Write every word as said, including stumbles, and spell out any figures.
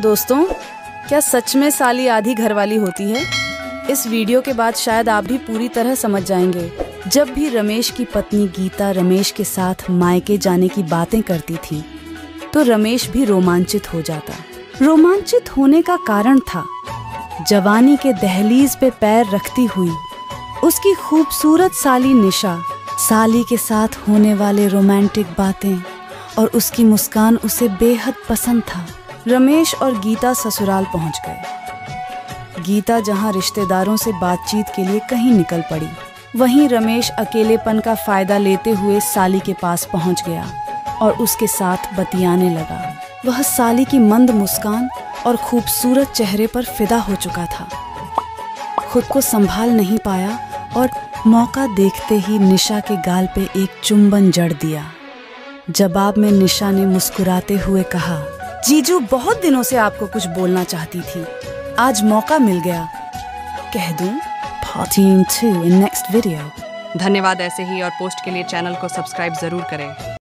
दोस्तों, क्या सच में साली आधी घरवाली होती है? इस वीडियो के बाद शायद आप भी पूरी तरह समझ जाएंगे। जब भी रमेश की पत्नी गीता रमेश के साथ मायके जाने की बातें करती थी तो रमेश भी रोमांचित हो जाता। रोमांचित होने का कारण था जवानी के दहलीज पे पैर रखती हुई उसकी खूबसूरत साली निशा, साली के साथ होने वाले रोमांटिक बातें और उसकी मुस्कान उसे बेहद पसंद था। रमेश और गीता ससुराल पहुंच गए। गीता जहां रिश्तेदारों से बातचीत के लिए कहीं निकल पड़ी, वहीं रमेश अकेलेपन का फायदा लेते हुए साली के पास पहुंच गया और उसके साथ बतियाने लगा। वह साली की मंद मुस्कान और खूबसूरत चेहरे पर फिदा हो चुका था। खुद को संभाल नहीं पाया और मौका देखते ही निशा के गाल पे एक चुंबन जड़ दिया। जवाब में निशा ने मुस्कुराते हुए कहा, जीजू बहुत दिनों से आपको कुछ बोलना चाहती थी, आज मौका मिल गया। कह दूं part two in next video. धन्यवाद। ऐसे ही और पोस्ट के लिए चैनल को सब्सक्राइब जरूर करें।